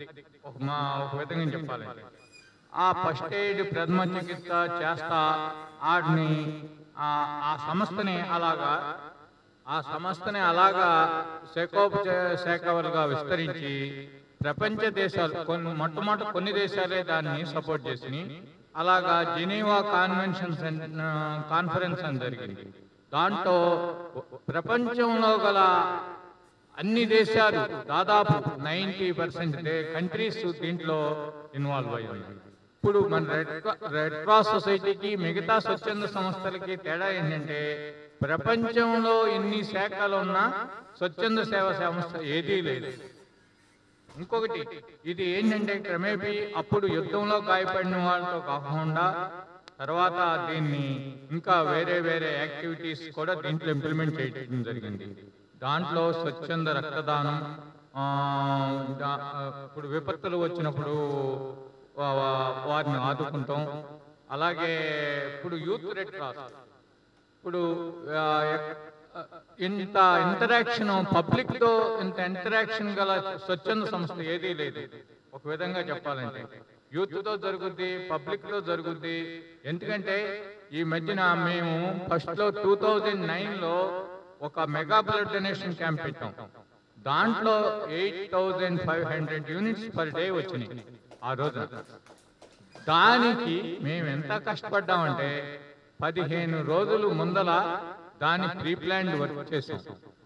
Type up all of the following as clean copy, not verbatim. First aid प्रथम चिकित्सा చేస్తా ఆడ్ని ఆ సమస్తనే అలాగా శాఖలుగా విస్తరించి ప్రపంచ దేశాలు మొట్టమొదట కొన్ని దేశాలే దాన్ని సపోర్ట్ చేసిని అలాగా జెనీవా కాన్ఫరెన్స్ అని జరిగింది దాంట్లో ప్రపంచంలో గల అన్ని దేశాలు దాదాపు 90% కంట్రీస్ దీంట్లో ఇన్వాల్వ్ అయ్యాయి ఇప్పుడు మన రెడ్ క్రాస్ సొసైటీకి మిగతా స్వచ్ఛంద సంస్థలకి తేడా ఏంటంటే ప్రపంచంలో ఎన్ని శాఖలు ఉన్నా స్వచ్ఛంద సేవా సంస్థ ఏదీ లేదు ఇంకొకటి ఇది ఏంటంటే క్రమేపీ అప్పుడు యుద్ధంలో గాయపడిన వాళ్ళతో కాకుండా తర్వాత దీన్ని ఇంకా వేరే వేరే యాక్టివిటీస్ కూడా దీంట్లో ఇంప్లిమెంట్ చేయడం జరిగింది దాంట్లో స్వచ్ఛంద రక్తదానం ఇప్పుడు విపత్తులు వచ్చినప్పుడు వారిని ఆదుకుంటాం అలాగే ఇప్పుడు యూత్ రెడ్ క్రాస్ ఇప్పుడు ఇంత ఇంటరాక్షన్ పబ్లిక్తో ఇంత ఇంటరాక్షన్ గల స్వచ్ఛంద సంస్థ ఏదీ లేదు ఒక విధంగా చెప్పాలంటే యూత్తో జరుగుద్ది పబ్లిక్తో జరుగుద్ది ఎందుకంటే ఈ మధ్యన మేము ఫస్ట్లో 2009లో ఒక మెగా బ్లడ్ డొనేషన్ క్యాంప్ పెట్టాం దాంట్లో 8500 యూనిట్స్ పర్ డే వచ్చినాయి ఆ రోజు దానికి మేము ఎంత కష్టపడ్డామంటే 15 రోజులు ముందల దాని ప్రీ ప్లాన్డ్ వర్క్ చేసాం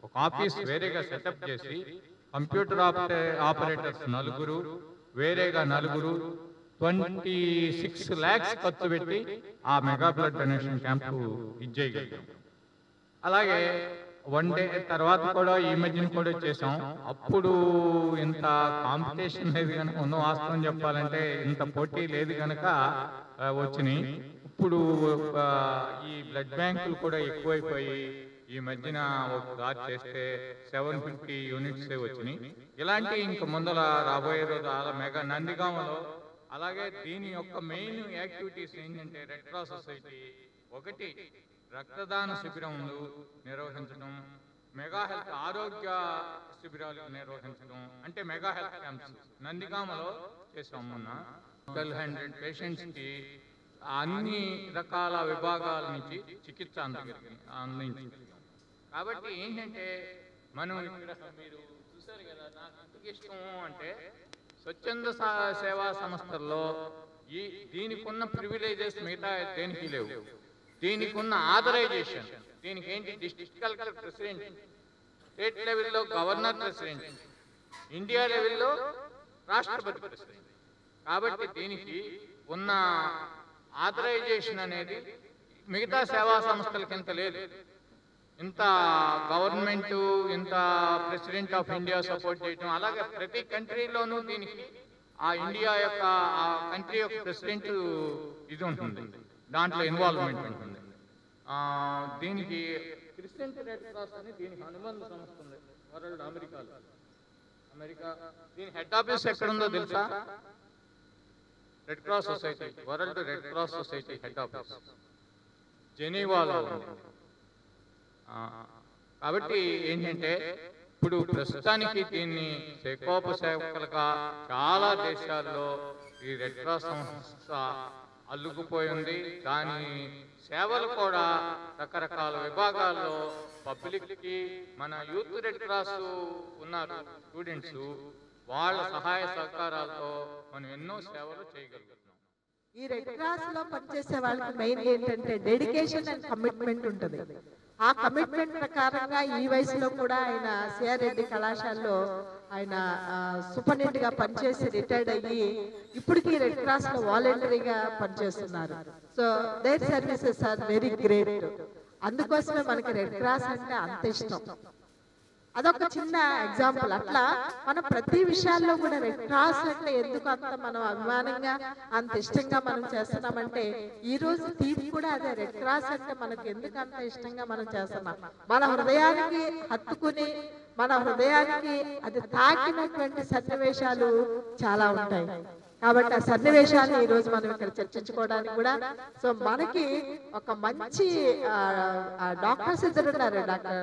ఒక ఆఫీస్ వేరేగా సెటప్ చేసి కంప్యూటర్ ఆపరేటర్స్ 4 వేరేగా 4 26 lakhs ఖర్చు పెట్టి ఆ మెగా బ్లడ్ డొనేషన్ క్యాంప్ ఇచ్చేయగలిగాం అలాగే 1 డే తర్వాత కూడా ఈ మధ్యన కూడా చేసాం అప్పుడు ఇంత కాంపిటీషన్ లేదు కనుక ఉన్న వాస్తవం చెప్పాలంటే ఇంత పోటీ లేదు కనుక వచ్చినాయి ఇప్పుడు ఈ బ్లడ్ బ్యాంకులు కూడా ఎక్కువైపోయి ఈ మధ్యన ఒక దారి చేస్తే 750 యూనిట్స్ వచ్చినాయి ఇలాంటి ఇంకా ముందర రాబోయే రోజు అలా మెగా నందిగామలో అలాగే దీని యొక్క మెయిన్ యాక్టివిటీస్ ఏంటంటే రెడ్ క్రాస్ సొసైటీ ఒకటి రక్తదాన శిబిరములు నిర్వహించడం మెగా హెల్త్ ఆరోగ్య శిబిరాలు నిర్వహించడం అంటే మెగా హెల్త్ క్యాంప్స్ నందిగామలో చేసాం మొన్న 1200 పేషెంట్స్కి అన్ని రకాల విభాగాల నుంచి చికిత్స అందించింది కాబట్టి ఏంటంటే మనం మీరు చూసారు కదా నాకు ఎందుకు ఇష్టం అంటే స్వచ్ఛంద సేవా సంస్థల్లో ఈ దీనికి ఉన్న ప్రివిలేజెస్ మిగతా దేనికి లేవు దీనికి ఉన్న ఆథరైజేషన్ దీనికి ఏంటి డిస్ట్రిక్ట్ కలెక్టర్ ప్రెసిడెంట్ స్టేట్ లెవెల్లో గవర్నర్ ప్రెసిడెంట్ ఇండియా లెవెల్లో రాష్ట్రపతి ప్రెసిడెంట్ కాబట్టి దీనికి ఉన్న ఆథరైజేషన్ అనేది మిగతా సేవా సంస్థలకి ఇంత లేదు ఇంత గవర్నమెంట్ ఇంత ప్రెసిడెంట్ ఆఫ్ ఇండియా సపోర్ట్ చేయడం అలాగే ప్రతి కంట్రీలోనూ దీనికి ఆ ఇండియా యొక్క ఆ కంట్రీ యొక్క ప్రెసిడెంట్ ఇది ఉంటుంది దాంట్లో ఇన్వాల్వ్మెంట్ ఉంటుంది దీనికి క్రిస్టియన్ రెడ్ క్రాస్ అని దీనికి అనుబంధ సంస్థ ఉంది వరల్డ్ అమెరికా దీని హెడ్ ఆఫీస్ ఎక్కడ ఉందో తెలుసా Red cross society world red cross society head office జెనీవాలో ఉంది కాబట్టి ఏంటంటే ఇప్పుడు ప్రస్తుతానికి దీన్ని సేవకులుగా చాలా దేశాల్లో ఈ రెడ్ క్రాస్ సంస్థ అల్లుకుపోయింది దాని సేవలు కూడా రకరకాల విభాగాల్లో పబ్లిక్కి మన యూత్ రెడ్ క్రాస్ ఉన్నారు స్టూడెంట్స్ వాళ్ళ సహాయ సహకారాలతో మనం ఎన్నో సేవలు చేయగలుగుతాం ఈ రెడ్ క్రాస్ లో పనిచేసే వాళ్ళకి మెయిన్ ఏంటంటే డెడికేషన్ అండ్ కమిట్మెంట్ ఉంటుంది ఆ కమిట్మెంట్ ప్రకారంగా ఈ వయసులో కూడా ఆయన సిఆర్ రెడ్డి కళాశాలలో ఆయన సూపరింటెండెంట్ గా పనిచేసి రిటైర్డ్ అయ్యి ఇప్పటికీ రెడ్ క్రాస్ లో వాలంటరీగా పనిచేస్తున్నారు so their services are very great అందుకోసమే మనకి రెడ్ క్రాస్ అంటే అంత ఇష్టం అదొక చిన్న ఎగ్జాంపుల్ అట్లా మనం ప్రతి విషయాల్లో కూడా రెడ్ క్రాస్ అంటే ఎందుకు అంత మనం అభిమానంగా అంత ఇష్టంగా మనం చేస్తున్నామంటే ఈ రోజు థీమ్ కూడా అదే రెడ్ క్రాస్ అంటే మనకు ఎందుకు అంత ఇష్టంగా మనం చేస్తున్నాం మన హృదయానికి హత్తుకుని మన హృదయానికి అది తాకినటువంటి సన్నివేశాలు చాలా ఉంటాయి కాబట్టి ఆ సన్నివేశాన్ని ఈ రోజు మనం ఇక్కడ చర్చించుకోవడానికి కూడా సో మనకి ఒక మంచి డాక్టర్స్ ఇద్దరు ఉన్నారు, డాక్టర్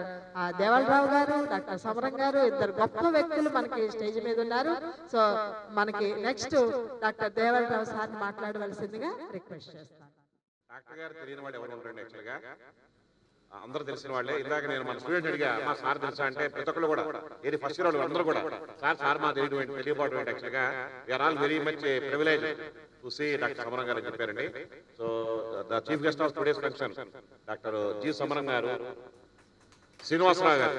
దేవలరావు గారు, డాక్టర్ సమరం గారు, ఇద్దరు గొప్ప వ్యక్తులు మనకి స్టేజ్ మీద ఉన్నారు. సో మనకి నెక్స్ట్ డాక్టర్ దేవలరావు సార్ మాట్లాడవలసిందిగా రిక్వెస్ట్ చేస్తాను. డాక్టర్ గారు తెలియని వాడు ఎవరు ఉంటారండి? యాక్చువల్గా అందరూ తెలిసిన వాళ్ళే. ఇందాక నేను మన స్టూడెంట్ అడిగా మా సార్ తెలుసా అంటే ప్రతి ఒక్కరు కూడా ఏది ఫస్ట్ ఇయర్ వాళ్ళు అందరూ కూడా సార్ సార్ మా తెలియదు తెలియపాటు ఏంటి యాక్చువల్గా we are all very much privilege చూసి డాక్టర్ సమరం గారు చెప్పారండి. So the chief guest of today's function doctor G Samaram గారు, శ్రీనివాసరావు గారు.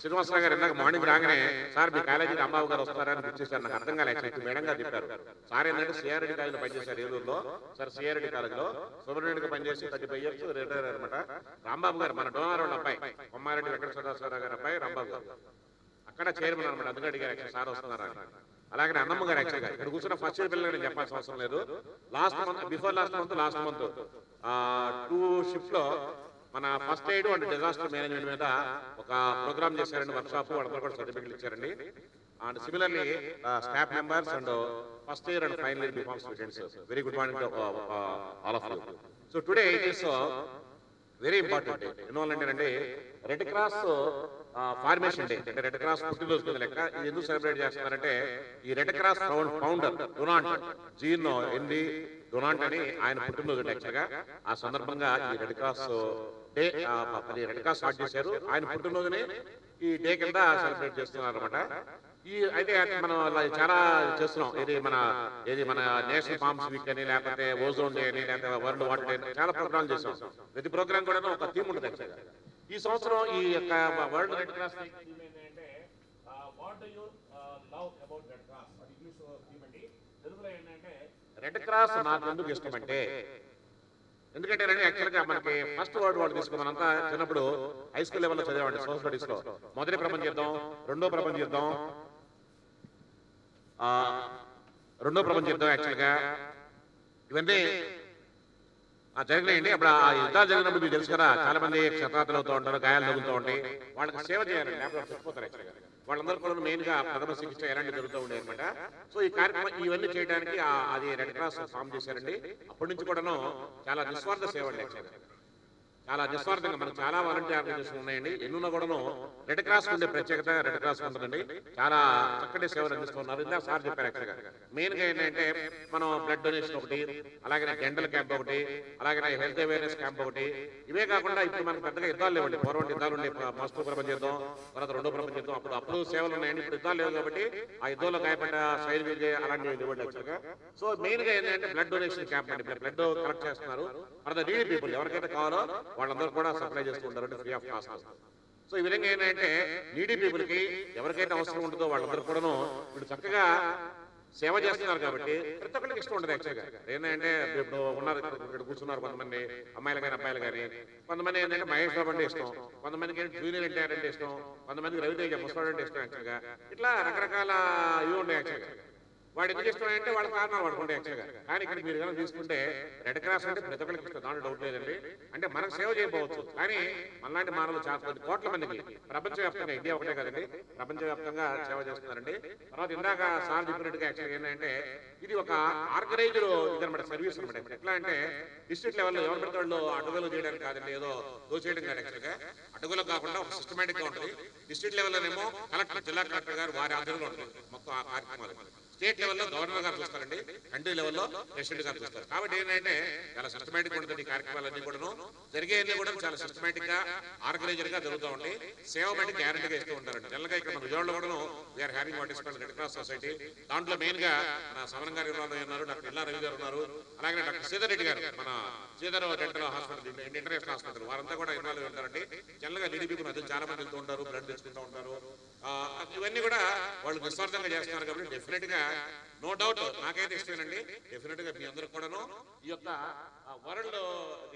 శ్రీనివాసరావు గారు ఇందాక మార్నింగ్ రాగానే సార్ మీ కాలేజీకి అమ్మావు గారు వస్తారని గుర్తించారు. నాకు అర్థం కాలేదు. మేడం గారు చెప్పారు సార్ ఏంటంటే సిఆర్ఎడి కాలేజీలో పనిచేశారు ఏలూరులో. సార్ సిఆర్ఎడి కాలేజీలో సుబ్రహ్మణ్యుడికి పనిచేసి 35 years రిటైర్ అనమాట. రాంబాబు గారు మన డోనారావు అబ్బాయి, కొమ్మారెడ్డి వెంకటేశ్వరరావు గారు అబ్బాయి రాంబాబు గారు అక్కడ చైర్మన్ అనమాట. అందుకే అడిగారు సార్ వస్తున్నారు. అలాగే అన్నమ్మ గారు యాక్చువల్గా ఇక్కడ కూర్చున్న ఫస్ట్ ఇయర్ పిల్లలు నేను చెప్పాల్సిన అవసరం లేదు. లాస్ట్ మంత్ 2 shifts మన first aid and disaster management మీద ఒక ప్రోగ్రామ్ చేశారండి, వర్క్ షాప్. వాళ్ళందరూ కూడా సర్టిఫికెట్లు ఇచ్చారండి. And similarly staff members and first year and final year B Pharm students, very good morning all of you. So today it is very important. ఎందువల్ల అంటేనండి Red cross formation day అంటే red cross పుట్టినరోజు లెక్క. ఇది ఎందుకు సెలబ్రేట్ చేస్తున్నారంటే ఈ red cross founder Donald Jean ఎన్ని డొనాల్డ్ అని ఆయన పుట్టినరోజు యాక్చువల్గా. ఆ సందర్భంగా ఈ red cross day red cross start చేశారు. ఆయన పుట్టినరోజునే ఈ డే కింద సెలబ్రేట్ చేస్తున్నారు అనమాట. ఈ అయితే మనం చాలా చేస్తున్నాం. ఇది మన నేషనల్ ఫార్మ్స్ వీక్ అని, లేకపోతే ఓజోన్ డే అని, లేకపోతే వరల్డ్ వాటర్ డే అని చాలా ప్రోగ్రామ్ చేసాం. ప్రతి ప్రోగ్రామ్ కూడా ఒక థీమ్ ఉంటుంది యాక్చువల్గా. ఈ సంవత్సరం ఈ యొక్క world red cross red cross నాకు ఎందుకు ఇష్టం అంటే ఎందుకంటే యాక్చువల్గా మనకి ఫస్ట్ వరల్డ్ వార్ తీసుకున్నంతా చిన్నప్పుడు హై స్కూల్ లెవెల్లో చదివామండి. సోషల్ స్టడీస్ లో మొదటి ప్రపంచ యుద్ధం, రెండో ప్రపంచ యుద్ధం యాక్చువల్గా ఇవన్నీ జరిగినాయండి. అప్పుడు ఆ యుద్ధాలు జరిగినప్పుడు మీకు తెలుసు కదా, చాలా మంది క్షతార్థులు అవుతూ ఉంటారు, గాయాలు తగ్గుతూ ఉంటాయి. వాళ్ళకి సేవ చేయాలండి, లేకపోతే చచ్చిపోతారు. యాక్చువల్గా వాళ్ళందరూ కూడా మెయిన్ గా ప్రథమ చికిత్స ఎలాంటి జరుగుతూ ఉండే అనమాట. సో ఈ కార్యక్రమం ఇవన్నీ చేయడానికి అది రెడ్ క్రాస్ ఫామ్ చేశారండి. అప్పటి నుంచి కూడాను చాలా నిస్వార్థ సేవ అండి. చాలా నిస్వార్థంగా మనకు చాలా వాలంటీర్ ఆర్గనైజేషన్ ఉన్నాయండి. ఎన్నున్నా కూడాను రెడ్ క్రాస్ ఉండే ప్రత్యేకత రెడ్ క్రాస్ ఉంటుందండి. చాలా చక్కటి సేవలు అందిస్తున్నారు. ఇలా సార్ చెప్పారు యాక్చువల్గా మెయిన్ గా ఏంటంటే మనం బ్లడ్ డొనేషన్ ఒకటి, అలాగే డెంటల్ క్యాంప్ ఒకటి, అలాగే హెల్త్ అవేర్నెస్ క్యాంప్ ఒకటి. ఇవే కాకుండా ఇప్పుడు మనకు పెద్దగా యుద్ధాలు లేవండి. పూర్వం యుద్ధాలు ఉండే ఫస్ట్ ప్రపంచ యుద్ధం, తర్వాత రెండో ప్రపంచ యుద్ధం, అప్పుడు సేవలు ఉన్నాయండి. ఇప్పుడు యుద్ధాలు లేవు కాబట్టి ఆ యుద్ధంలో గాయపడ్డ సైడ్ విజయ అలాంటివి ఇవ్వండి యాక్చువల్గా. సో మెయిన్ గా ఏంటంటే బ్లడ్ డొనేషన్ క్యాంప్ అండి. బ్లడ్ కలెక్ట్ చేస్తున్నారు. ఫర్ ద నీడీ పీపుల్ ఎవరికైతే కావాలో వాళ్ళందరూ కూడా సప్లై చేస్తుంటారండి ఫ్రీ ఆఫ్ కాస్ట్. సో ఈ విధంగా ఏంటంటే నీడీ పీపుల్ కి ఎవరికైతే అవసరం ఉంటుందో వాళ్ళందరూ కూడాను ఇప్పుడు చక్కగా సేవ చేస్తున్నారు కాబట్టి ప్రతి ఒక్కరికి ఇష్టం ఉంటుంది యాక్చువల్గా. ఏంటంటే ఇప్పుడు ఉన్నారు, ఇక్కడ కూర్చున్నారు కొంతమంది అమ్మాయిలు కానీ అబ్బాయిలు కానీ. కొంతమంది ఏంటంటే మహేష్ బాబు అంటే ఇష్టం, కొంతమందికి జూనియర్ ఎన్టీఆర్ అంటే ఇష్టం, కొంతమందికి రవితేజ ముసలాడు అంటే ఇష్టం యాక్చువల్గా. ఇట్లా రకరకాల ఇవి ఉన్నాయి యాక్చువల్గా. వాడు ఎందుకు ఇష్టం అంటే వాళ్ళ కారణాలు వాడుకుంటే యాక్చువల్గా. కానీ ఇక్కడ మీరు కనుక తీసుకుంటే రెడ్ క్రాస్ అంటే ప్రతి ఒక్కరికి ఇష్టం, దాంట్లో డౌట్ లేదండి. అంటే మనకు సేవ చేయకపోవచ్చు కానీ మనలాంటి మానవులు చాలా మంది కోట్ల మందికి ప్రపంచవ్యాప్తంగా, ఇండియా ఒకటే కదండి, ప్రపంచవ్యాప్తంగా సేవ చేస్తున్నారండి. తర్వాత ఇందాక సార్ చెప్పినట్టుగా యాక్చువల్గా ఏంటంటే ఇది ఒక ఆర్గనైజ్డ్ ఇదనమాట, సర్వీస్ అనమాట. ఎట్లా అంటే డిస్ట్రిక్ట్ లెవెల్లో ఎవరి పెద్ద వాళ్ళు అడుగులు చేయడానికి కాదండి, ఏదో దోచేయడం కాదు యాక్చువల్గా. అడుగులో కాకుండా ఒక సిస్టమేటిక్ గా ఉంటుంది. డిస్ట్రిక్ట్ లెవెల్లోనేమో కలెక్టర్, జిల్లా కలెక్టర్ గారు వారి ఆధ్వర్యంలో ఉంటుంది మొత్తం ఆ కార్యక్రమాలు. స్టేట్ లెవెల్లో గవర్నర్ గారు చూస్తారండి, కంట్రీ లెవెల్లో ప్రెసిడెంట్ గారు చూస్తారు. కాబట్టి ఏంటంటే చాలా సిస్టమేటిక్ గా ఉంటుంది. ఈ కార్యక్రమాలన్నీ కూడా జరిగేది కూడా చాలా సిస్టమేటిక్ గా, ఆర్గనైజర్ గా జరుగుతూ ఉంటాయి. సేవ మట్టి గ్యారెంటీగా ఇస్తూ ఉంటారండి. జనరల్గా ఇక్కడ విజయవాడలో కూడా we are having what is called red cross society. దాంట్లో మెయిన్ గా మన సమరం గారు ఉన్నారు, డాక్టర్ ఇల్లా రవి గారు ఉన్నారు, అలాగే డాక్టర్ శ్రీధర్ రెడ్డి గారు మన Sridhar dental hospital, international hospital, వారంతా కూడా ఇన్వాల్వ్ అవుతారండి. జనరల్ గా నీడీ పీపుల్ మధ్య చాలా మంది వెళ్తూ ఉంటారు, బ్లడ్ తెచ్చుకుంటూ ఉంటారు. ఇవన్నీ కూడా వాళ్ళు నిస్వార్థంగా చేస్తున్నారు కాబట్టి డెఫినెట్ గా నో డౌట్ నాకైతే ఇష్టమేనండి. డెఫినెట్ గా మీ అందరికి కూడాను ఈ యొక్క వరల్డ్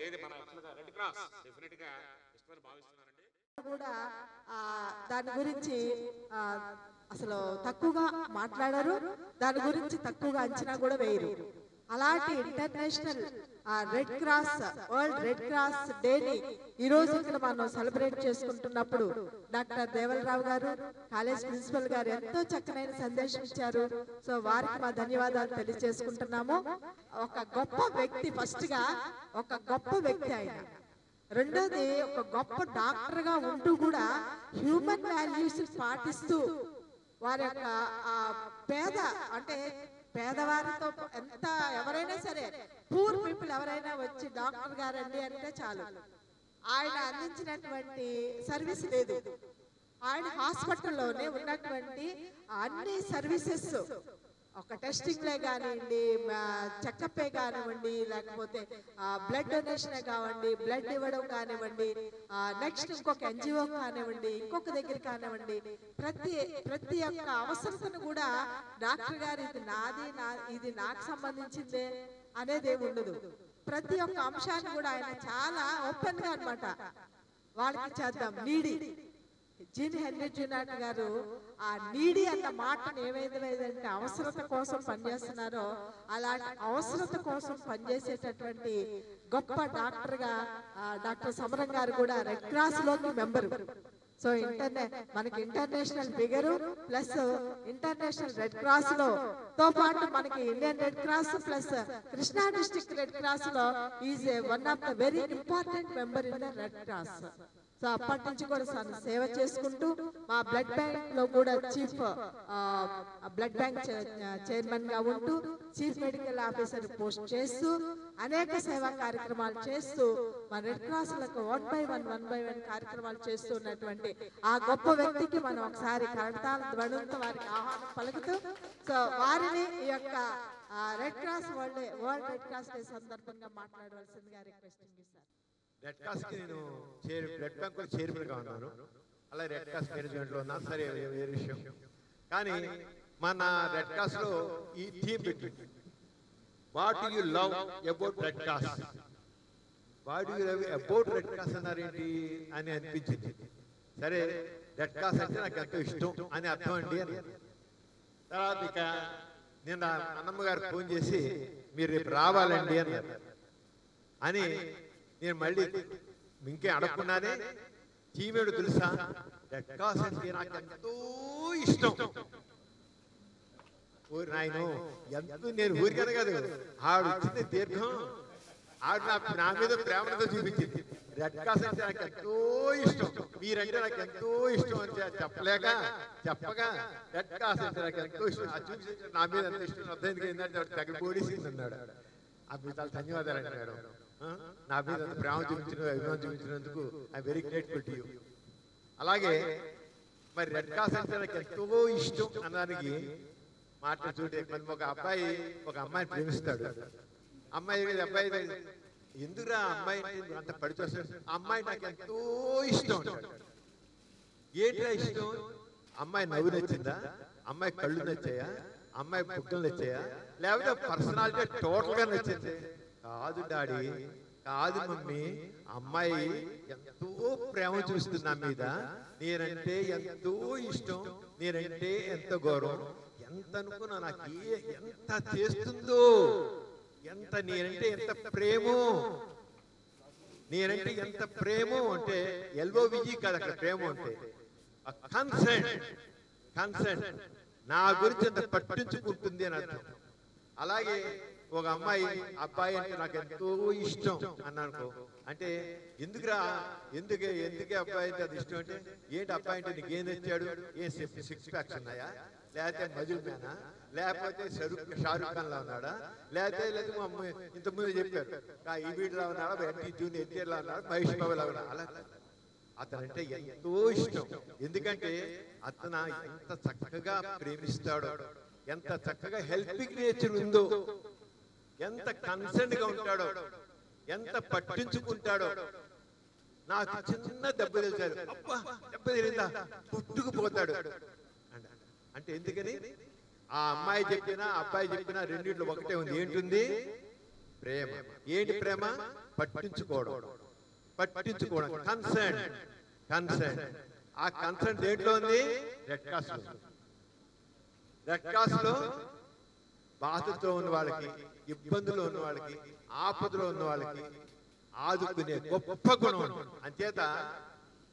ఏది మన రెడ్ క్రాస్ డెఫినెట్ గా ఇష్టమని భావిస్తున్నారండి. కూడా దాని గురించి అసలు తక్కువగా మాట్లాడారు, దాని గురించి తక్కువగా అంచనా కూడా వేయరు. అలాంటి international red cross world red cross డేని ఈ రోజు ఇక్కడ మనం సెలబ్రేట్ చేసుకుంటున్నప్పుడు డాక్టర్ దేవలరావు గారు కాలేజ్ ప్రిన్సిపల్ గారు ఎంతో చక్కనైన సందేశం ఇచ్చారు. సో వారికి మా ధన్యవాదాలు తెలియజేసుకుంటున్నాము. ఒక గొప్ప వ్యక్తి, ఫస్ట్ గా ఒక గొప్ప వ్యక్తి ఆయన, రెండోది ఒక గొప్ప డాక్టర్ గా ఉంటూ కూడా హ్యూమన్ వాల్యూస్ పాటిస్తూ వారి యొక్క పేద అంటే పేదవారితో ఎంత ఎవరైనా సరే పూర్ పీపుల్ ఎవరైనా వచ్చి డాక్టర్ గారండి అంటే చాలు, ఆయన అందించినటువంటి సర్వీస్ లేదు. ఆయన హాస్పిటల్లోనే ఉన్నటువంటి అన్ని సర్వీసెస్, ఒక టెస్టింగ్లే కానివ్వండి, చెకప్ కానివ్వండి, లేకపోతే బ్లడ్ డొనేషన్ కానివ్వండి, బ్లడ్ ఇవ్వడం కానివ్వండి, నెక్స్ట్ ఇంకొక NGO కానివ్వండి, ఇంకొక దగ్గర కానివ్వండి, ప్రతి ఒక్క అవసరతను కూడా డాక్టర్ గారు ఇది నాది, ఇది నాకు సంబంధించిందే అనేది ఉండదు. ప్రతి ఒక్క అంశాన్ని కూడా ఆయన చాలా ఓపెన్ గా అనమాట వాళ్ళకి చేద్దాం. నీడి జీన్ హెన్రీ జూనాట్ గారు ఆ నీడి అన్న మాటను ఏమైందంటే అవసరత కోసం పనిచేస్తున్నారో అలాంటి అవసరత కోసం పనిచేసేటటువంటి గొప్ప డాక్టర్ గా డాక్టర్ సమరం గారు కూడా రెడ్ క్రాస్ లోని మెంబరు. సో మనకి international figure plus international red cross లో తో పాటు మనకి Indian red cross plus Krishna district red cross లో is one of the very important member in the red cross. So అప్పటి నుంచి కూడా తను సేవ చేసుకుంటూ మా బ్లడ్ బ్యాంక్ లో కూడా చీఫ్ బ్లడ్ బ్యాంక్ చైర్మన్ గా ఉంటూ చీఫ్ మెడికల్ ఆఫీసర్ పోస్ట్ చేస్తూ అనేక సేవా కార్యక్రమాలు చేస్తూ మన రెడ్ క్రాస్ లకు 1 by 1 కార్యక్రమాలు చేస్తూ ఉన్నటువంటి ఆ గొప్ప వ్యక్తికి మనం ఒకసారి కరతాళ ధ్వనులతో వారికి ఆహ్వానం పలుకుతూ సో వారిని ఈ యొక్క red cross world red cross day సందర్భంగా మాట్లాడవలసిందిగా రిక్వెస్ట్ చేశారు. రెడ్ క్రాస్కి నేను రెడ్ బ్యాంకులో చైర్మన్గా ఉన్నాను, అలాగే రెడ్ క్రాస్ మేనేజ్మెంట్లో ఉన్నాను. సరే వేరే విషయం, కానీ మన రెడ్ క్రాస్లో ఈ థీమ్ పెట్టింది, what you love about red cross. What you love about red cross అన్నారేంటి అని అనిపించింది. సరే రెడ్ క్రాస్ అంటే నాకు ఎంతో ఇష్టం అని అర్థం అండి. తర్వాత ఇక నిన్న అన్నమ్మ గారు ఫోన్ చేసి మీరు రేపు రావాలండి అని నేను మళ్ళీ ఇంకే అడగకుండానే టీమేడు తెలుసా, రెడ్ క్రాస్ అంటే నాకు ఎంతో ఇష్టం. ఊరి నాయన ఎంతో నేను ఊరికనే కాదు, ఆవిడ వచ్చింది దీర్ఘం, ఆవిడ నా మీద ప్రేమతో చూపించింది. రెడ్ క్రాస్ అంటే నాకు ఎంతో ఇష్టం, మీరంటే నాకు ఎంతో ఇష్టం అని చెప్పగా రెడ్ క్రాస్ అంటే నాకు ఎంతో ఇష్టం, అది చూపించే నా మీద ఎంత ఇష్టం అర్థం ఏంటంటే తగ్గ పోలీసింది అన్నాడు. ఆ మీ చాలా ధన్యవాదాలు అన్నాడు. నా మీద ప్రేమ చూపించిన అభిమానం చూపించినందుకు I very grateful to you. అలాగే మరి రెడ్ క్రాస్ అంటే నాకు ఎంతో ఇష్టం అన్నదానికి మాట్లాడు చూడే ఒక అబ్బాయి ఒక అమ్మాయిని ప్రేమిస్తాడు. అబ్బాయి ఎందుకురా అమ్మాయి అంత పడిచేస్తాడు, ఆ అమ్మాయి నాకు ఎంతో ఇష్టం అంటాడు. ఏంట్రా ఇష్టం, అమ్మాయి నవ్వు నచ్చిందా, అమ్మాయి కళ్ళు నచ్చాయా, అమ్మాయి బుగ్గలు నచ్చాయా, లేకపోతే పర్సనాలిటీ టోటల్ గా నచ్చింది. కాదు డాడీ, కాదు మమ్మీ, అమ్మాయి ఎంతో ప్రేమ చూస్తుంది నా మీద, నేనంటే ఎంతో ఇష్టం, నేనంటే ఎంత గౌరవం, ఎంత అనుకున్నా నాకు ఎంత చేస్తుందో, ఎంత నేనంటే ఎంత ప్రేమో, నేనంటే ఎంత ప్రేమో అంటే LOVE కాదు అక్కడ ప్రేమ అంటే కన్సర్న్, నా గురించి ఎంత పట్టించుకుంటుంది అని అర్థం. అలాగే ఒక అమ్మాయి అబ్బాయి అంటే నాకు ఎంతో ఇష్టం అన్నానుకో అంటే ఎందుకే అబ్బాయి అంటే అది ఇష్టం అంటే ఏంటి అబ్బాయి అంటే నీకేం తెచ్చాడు, ఏం సిక్స్ ప్యాక్స్ ఉన్నాయా, లేకపోతే మజుల్ ఖానా, లేకపోతే షారుఖ్ ఖాన్ లా ఉన్నాడా, లేకపోతే ఇంతకుముందు చెప్పారు ఈవీడ్లా ఉన్నాడా, జూనియర్ ఎన్టీఆర్ లా ఉన్నాడా, మహేష్ బాబు లా ఉన్నాడా. అలా అతనంటే ఎంతో ఇష్టం, ఎందుకంటే అతను ఎంత చక్కగా ప్రేమిస్తాడో, ఎంత చక్కగా హెల్పింగ్ నేచర్ ఉందో, ఎంత కన్సర్న్ గా ఉంటాడో, ఎంత పట్టించుకుంటాడో. నాకు చిన్న దెబ్బ తెలిసాడు, దెబ్బ తెలియదా పుట్టుకుపోతాడు అంటే. ఎందుకని ఆ అమ్మాయి చెప్పినా అబ్బాయి చెప్పినా రెండిట్లో ఒకటే ఉంది, ఏంటుంది ప్రేమ. ఏంటి ప్రేమ, పట్టించుకోవడం కన్సర్న్. ఆ కన్సర్న్ దేంట్లో ఉంది, రెడ్ క్రాస్ లో బాధతో ఉన్న వాళ్ళకి, ఇబ్బందులు ఉన్న వాళ్ళకి, ఆపదలో ఉన్న వాళ్ళకి ఆదుకునే గొప్ప గుణం. అంతేత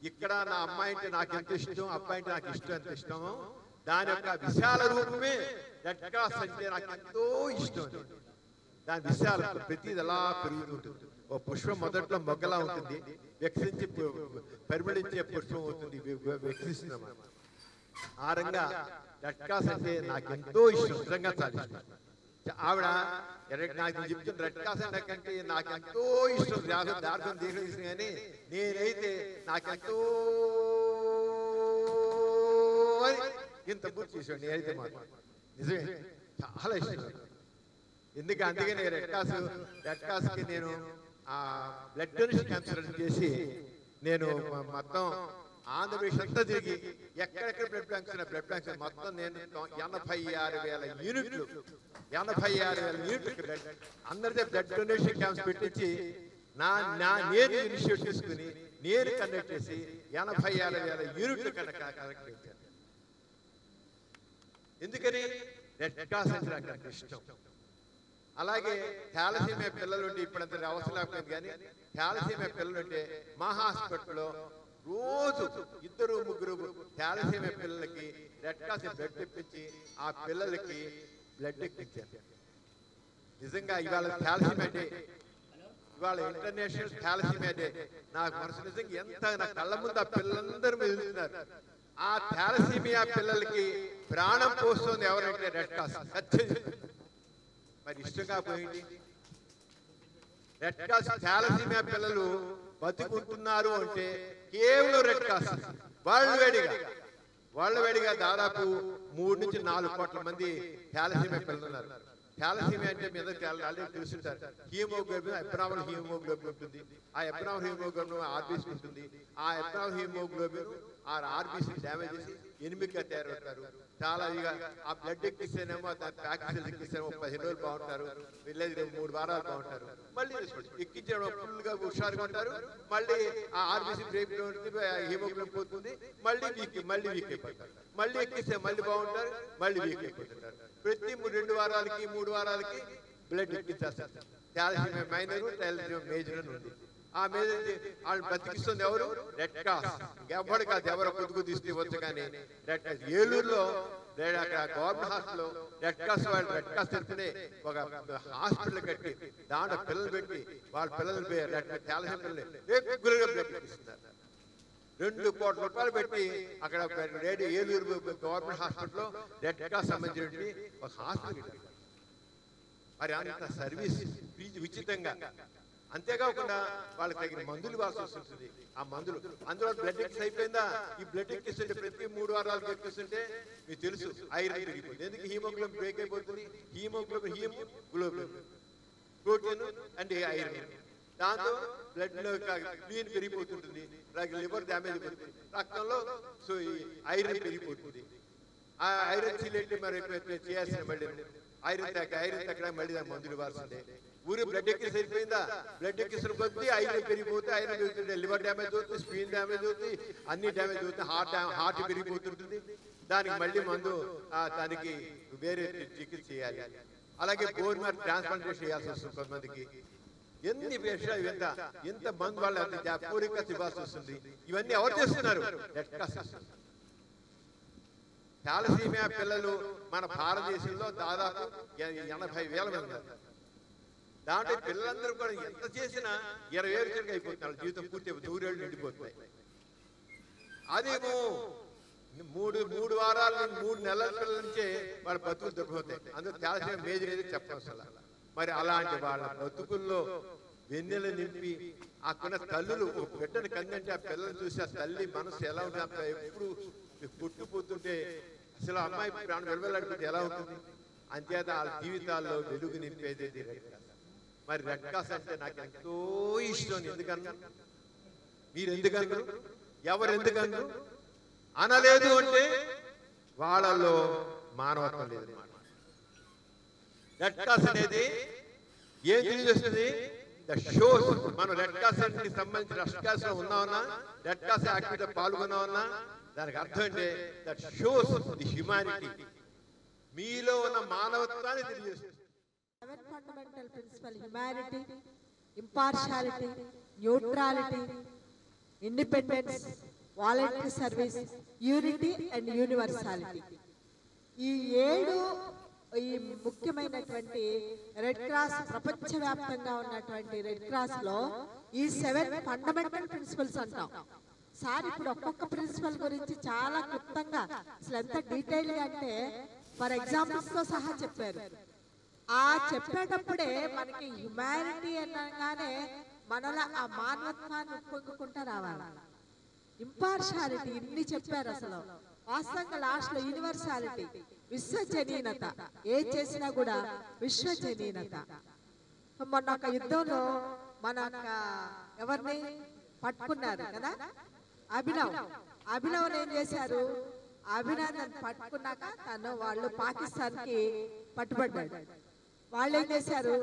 ఇక్కడ నా అమ్మాయి అంటే నాకు ఎంత ఇష్టం, అబ్బాయి అంటే నాకు ఇష్టం, ఎంత ఇష్టమో దాని యొక్క విశాల రూపమే రెడ్ క్రాస్ అంటే నాకు ఎంతో ఇష్టం. దాని విశాల ప్రతిది ఎలా పెరుగుతుంటుంది. ఓ పుష్పం మొదట్లో మొగ్గలా ఉంటుంది, వికసించి పరిమళించే పుష్పం అవుతుంది, వికసిస్తున్నాం. ఆ రంగా రెడ్ క్రాస్ అంటే నాకు ఎంతో ఇష్టం, నిజంగా చాలా ఇష్టం. ఆవిడ నాకు చెప్తుంది రెడ్ క్రాస్ అంటే నాకు ఎంతో ఇష్టం, దార్థం తీసుకు. కానీ నేనైతే నాకెంతో ఇంత పూర్తి చేసాడు, నేనైతే నిజమే చాలా ఇష్టం. ఎందుకు అందుకని రెడ్ క్రాస్కి నేను ఆ బ్లడ్ డొనేషన్ కన్సల్ట్ చేసి నేను మొత్తం ఆంధ్రప్రదేశ్ అంతా తిరిగి ఎక్కడెక్కడ బ్లడ్ బ్యాంక్స్ మొత్తం నేను 86,000 యూనిట్లు 86,000 యూనిట్లు అందరిదే బ్లడ్ డొనేషన్ క్యాంప్స్ పెట్టించి నేను ఇనిషియేట్ తీసుకుని నేను కనెక్ట్ చేసి 86,000 యూనిట్లు కనెక్ట్ చేశాను. ఎందుకని రెడ్ క్రాస్ అంటే నాకు ఇష్టం. అలాగే థాలసీమియా పిల్లలు ఉంటే ఇప్పుడంత అవసరం లేకపోయింది, కానీ థాలసీమియా పిల్లలు ఉంటే మా హాస్పిటల్లో రోజు 2-3 థాలసీమియా పిల్లలకి రెడ్ క్రాస్ బ్లడ్ ఇప్పించి ఆ పిల్లలకి బ్లడ్ ఇప్పించారు. నిజంగా ఇవాళ థాలసీమియా డే, ఇవాళ ఇంటర్నేషనల్ థాలసీమియా డే. నాకు మనసు నిజంగా ఎంత నా కళ్ళ ముందు ఆ పిల్లలందరూ వెళ్తున్నారు. ఆ థాలసీమియా పిల్లలకి ప్రాణం పోస్తుంది ఎవరంటే రెడ్ క్రాస్. మరి ఇష్టంగా పోయింది రెడ్ క్రాస్. థాలసీమియా పిల్లలు బతుకుంటున్నారు అంటే కేవలం రెడ్ క్రాస్. వరల్డ్ వైడ్గా దాదాపు 3 నుంచి 4 కోట్ల మంది థాలసీమియా పిల్లలు ఉన్నారు. థాలసీమియా అంటే మీద ఆల్రెడీ తెలుసుంటారు. హిమోగ్లోబిన్ అబ్నార్మల్ హిమోగ్లోబిన్ ఉంటుంది. ఆ అబ్నార్మల్ హిమోగ్లోబిన్ ఆర్బీసీ ఉంటుంది. ఆ అబ్నార్మల్ హిమోగ్లోబిన్ ఆ ఆర్బీసీ డ్యామేజ్ చేసి ఎనిమిదిగా తయారవుతారు. చాలా ఇక ఆ బ్లడ్ ఎక్కిస్తేనేమో దాని ప్యాకేజీలు ఎక్కిస్తేనేమో 15 రోజులు బాగుంటారు, వెళ్ళేది 3 వారాలు బాగుంటారు. మళ్ళీ ఎక్కించడం ఫుల్గా హుషారుగా ఉంటారు. మళ్ళీ ఆ ఆర్బీసీ బ్రేక్ హిమోగ్లోబిన్ పోతుంది. మళ్ళీ వీక్ అయిపోతారు. మళ్ళీ ఎక్కిస్తే మళ్ళీ బాగుంటారు, మళ్ళీ వీక్ అయిపోతుంటారు. ప్రతి 2-3 వారాలకి బ్లడ్ ఎక్కిస్తారు. థాలసీమియా మైనర్, థాలసీమియా మేజర్ అని ఉంది. ఆ మీద వాళ్ళు బతికిస్తుంది ఎవరు? Red cross. ఎవరు కాదు, ఎవరు పొదుగు తీసుకువచ్చు. కానీ రెడ్ క్రాస్ ఏలూరులో గవర్నమెంట్ హాస్పిటల్ రెడ్ క్రాస్ తరపునే ఒక హాస్పిటల్ కట్టి దాంట్లో పిల్లలు పెట్టి వాళ్ళ పిల్లలు థాలసీమియా పిల్లలు రెగ్యులర్గా బ్లడ్ ఇప్పిస్తున్నారు. 2 కోట్ల రూపాయలు పెట్టి అక్కడ ఏలూరు గవర్నమెంట్ హాస్పిటల్లో రెడ్ క్రాస్ సంబంధించినటువంటి ఒక హాస్పిటల్ కట్టారు. మరి అంత సర్వీస్ ఉచితంగా, అంతేకాకుండా వాళ్ళకి తగిన మందులు ఇవ్వాల్సి వస్తుంటుంది. ఆ మందులు అందులో బ్లడ్ ఎక్స్ అయిపోయిందా, ఈ బ్లడ్ ఎక్కిస్తుంటే ప్రతి 3 వారాలకు ఎక్కిస్తుంటే మీకు తెలుసు ఐరన్ పెరిగిపోతుంది. ఎందుకు హీమోగ్లోబిన్ బ్రేక్ అయిపోతుంది. హీమోగ్లోబిన్ ప్రోటీన్ అండ్ ఐరన్, దాంతో బ్లడ్లో క్లీన్ పెరిగిపోతుంటుంది. లివర్ డ్యామేజ్ పెరుగుతుంది, రక్తంలో సో ఐరన్ పెరిగిపోతుంది. ఆ ఐరన్ సిలేట్ మరి చేయాల్సిన మళ్ళీ ఐరన్ తగ్గ మళ్ళీ దాని మందులు ఇవ్వాల్సిందే. ఊరి బ్లడ్ ఎక్కి సరిపోయిందా, బ్లడ్ ఎక్కిస్తున్న కొద్దీ ఐరన్ పెరిగిపోతే ఐరన్ పెరుగుతుంటే లివర్ డ్యామేజ్ అవుతుంది, స్పీన్ డ్యామేజ్ అవుతుంది, అన్ని డ్యామేజ్ అవుతుంది. హార్ట్ పెరిగిపోతుంటుంది. దానికి మళ్ళీ మందు, దానికి వేరే చికిత్స చేయాలి. అలాగే బోన్ మ్యారో ట్రాన్స్ప్లాంటేషన్ చేయాల్సి వస్తుంది. కొంతమందికి ఎన్ని విషయాలు ఎంత మందు వాళ్ళు పూర్తిగా ఇవ్వాల్సి వస్తుంది. ఇవన్నీ ఎవరు చేస్తున్నారు? Red cross. థాలసీమియా పిల్లలు మన భారతదేశంలో దాదాపు 80,000 మంది ఉన్నారు. దాంట్లో పిల్లలందరూ కూడా ఎంత చేసినా 20 ఏళ్ళకి అయిపోతున్నారు. జీవితం పూర్తి 100 ఏళ్ళు నిండిపోతున్నాయి. అదేమో 3 వారాల 3 నెలల పిల్లల నుంచే వాళ్ళ బతుకులు దొరికిపోతాయి. అందులో థాలసీమియా మేజర్ ఏది చెప్పాల్సిన. మరి అలాంటి వాళ్ళ బతుకుల్లో వెన్నెల నింపి అక్కడ తల్లులు బిడ్డను కందంటే ఆ పిల్లలు చూసి ఆ తల్లి మనసు ఎలా ఉంటుంది. ఎప్పుడు పుట్టుపోతుంటే అసలు అమ్మాయి ప్రాణం వెలువెళ్ళాడుకుంటే ఎలా ఉంటుంది. అంతేత వాళ్ళ జీవితాల్లో వెలుగు నింపేది రెడ్ క్రాస్. మరి రెడ్ క్రాస్ అంటే నాకు ఎంతో ఇష్టం. ఎందుకన్నా మీరు ఎందుకన్నారు, ఎవరు ఎందుకన్నారు అనలేదు అంటే వాళ్ళలో మానవత్వం లేదు. రెడ్ క్రాస్ అనేది ఏం తెలియజేస్తుంది? మనం రెడ్ క్రాస్ కి సంబంధించిన రెడ్ క్రాస్ లో ఉన్నామన్నా, రెడ్ క్రాస్ యాక్టివిటీలో పాల్గొన్నామన్నా దానికి అర్థం అంటే దట్ షోస్ ది హ్యుమానిటీ. మీలో ఉన్న మానవత్వాన్ని తెలియజేస్తుంది. Seven fundamental principle humanity, impartiality, neutrality, independence, voluntary service, unity and universality. ఈ 7 ఈ ముఖ్యమైనటువంటి రెడ్ క్రాస్, ప్రపంచవ్యాప్తంగా ఉన్నటువంటి రెడ్ క్రాస్ లో ఈ 7 ఫండమెంటల్ ప్రిన్సిపల్స్ అంటాం. సార్ ఇప్పుడు ఒక్కొక్క ప్రిన్సిపల్ గురించి చాలా క్లుప్తంగా అసలు ఎంత డీటెయిల్ గా అంటే ఫర్ ఎగ్జాంపుల్స్ తో సహా చెప్పారు. ఆ చెప్పేటప్పుడే మనకి హ్యుమానిటీ అనగానే మనలో ఆ మానవత్వాన్ని ఉప్పొంగుకుంటా రావాలి. ఇంపార్షియాలిటీ ఇన్ని చెప్పారు అసలు. వాస్తవంగా లాస్ట్ లో యూనివర్సాలిటీ, విశ్వజనీనత, ఏ చేసినా కూడా విశ్వజనీనత. మొన్న ఒక యుద్ధంలో మన ఎవరిని పట్టుకున్నారు కదా, అభినవ్ ఏం చేశారు, అభినందన్ పట్టుకున్నాక తను వాళ్ళు పాకిస్తాన్ కి పట్టుబడ్డాడు. వాళ్ళు ఏం చేశారు,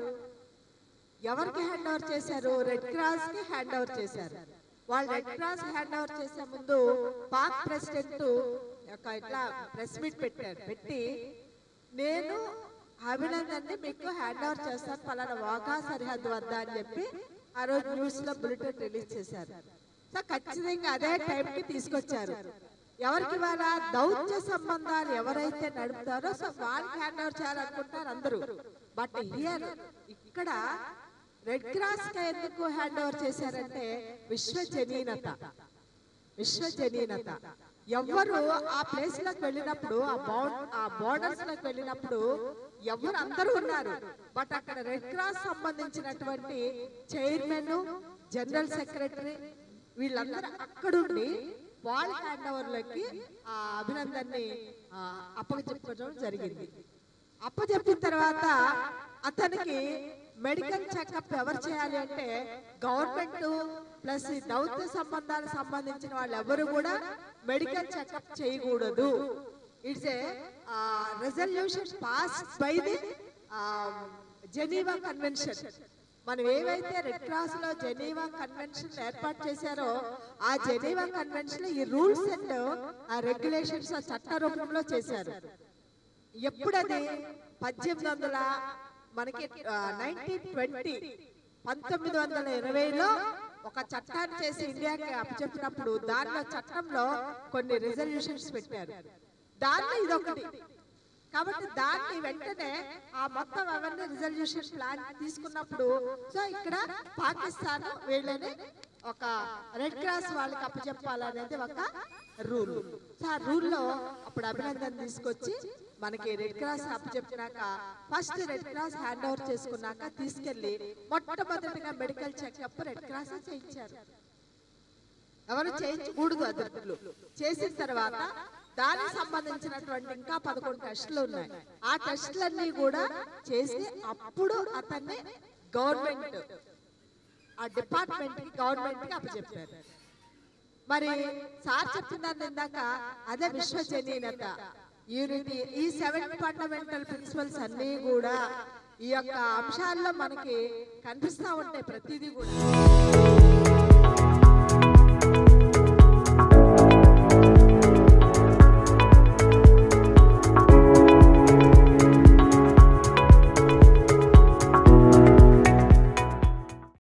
ఎవరికి హ్యాండ్ ఓవర్ చేశారు, రెడ్ క్రాస్ కి హ్యాండ్ ఓవర్ చేశారు. వాళ్ళు రెడ్ క్రాస్ హ్యాండ్ ఓవర్ చేసే ముందు పాక్ ప్రెసిడెంట్ ఒక ఇట్లా ప్రెస్ మీట్ పెట్టి నేను అభినందన్ ని మీకు హ్యాండ్ ఓవర్ చేస్తాను పలానా వాఘా సరిహద్దు వద్ద అని చెప్పి ఆ రోజు న్యూస్ లో బులెటిన్ రిలీజ్ చేశారు. సో ఖచ్చితంగా అదే టైం కి తీసుకొచ్చారు. ఎవరికి వాళ్ళ దౌత్య సంబంధాలు ఎవరైతే నడుపుతారో సో వాళ్ళకి హ్యాండ్ ఓవర్ చేయాలనుకుంటారు అందరూ. బట్ హియర్ ఇక్కడ రెడ్ క్రాస్ కి ఎందుకు హ్యాండ్ ఓవర్ చేశారంటే విశ్వజనీనత. విశ్వజనీనత ఎవరు ఆ ప్లేస్ లకు వెళ్ళినప్పుడు ఆ బోర్డర్స్ లకు వెళ్ళినప్పుడు ఎవరు అందరూ ఉన్నారు. బట్ అక్కడ రెడ్ క్రాస్ సంబంధించినటువంటి చైర్మన్, జనరల్ సెక్రటరీ వీళ్ళందరూ అక్కడుండి వాళ్ళ హ్యాండ్ ఓవర్ లకి ఆ అభినందన్ని అప్పచెప్పడం జరిగింది. అప్పచెప్పిన తర్వాత అతనికి మెడికల్ చెకప్ ఎవరు చేయాలి అంటే గవర్నమెంట్ ప్లస్ దౌత్య సంబంధాలకు సంబంధించిన వాళ్ళు ఎవరు కూడా మెడికల్ చెకప్ చేయకూడదు. It's a resolution pass by the Geneva convention. మనం ఏవైతే రెడ్ క్రాస్ లో జెనీవా కన్వెన్షన్ ఏర్పాటు చేశారో ఆ జెనీవా కన్వెన్షన్ ఈ రూల్స్ అండ్ ఆ రెగ్యులేషన్స్ చట్ట రూపంలో చేశారు. ఎప్పుడది 1800 మనకి 1920 1920లో ఒక చట్టాన్ని చేసి ఇండియాకి అప్పచెప్పినప్పుడు దానిలో చట్టంలో కొన్ని రిజల్యూషన్స్ పెట్టారు. దానిలో ఇదొకటి కాబట్టి దాన్ని వెంటనే ఆ మొత్తం అవన్నీ రిజల్యూషన్ ప్లాన్ తీసుకున్నప్పుడు సో ఇక్కడ పాకిస్తాన్ వీళ్ళని ఒక రెడ్ క్రాస్ వాళ్ళకి అప్పచెప్పాలనేది ఒక రూల్. సో ఆ రూల్లో అప్పుడు అభినందన్ తీసుకొచ్చి మనకి రెడ్ క్రాస్ అప్పచెప్పినాక first red cross hand over చేసుకున్నాక తీసుకెళ్లి మొట్టమొదటిగా మెడికల్ చెకప్ రెడ్ క్రాస్ చేయించారు. ఎవరు చేయించకూడదు అదర్లు. చేసిన తర్వాత దానికి సంబంధించినటువంటి ఇంకా 11 టెస్టులు ఉన్నాయి. ఆ టెస్టులన్నీ కూడా చేసి అప్పుడు అతన్ని గవర్నమెంట్ ఆ డిపార్ట్మెంట్ కి గవర్నమెంట్ కి అప్పచెప్పారు. మరి సార్ చెప్తున్నాను ఇందాక అదే విశ్వజనీనత, యూనిటీ. ఈ 7 ఫండమెంటల్ ప్రిన్సిపల్స్ అన్ని కూడా ఈ యొక్క అంశాల్లో మనకి కనిపిస్తా ఉంటాయి ప్రతిదీ కూడా.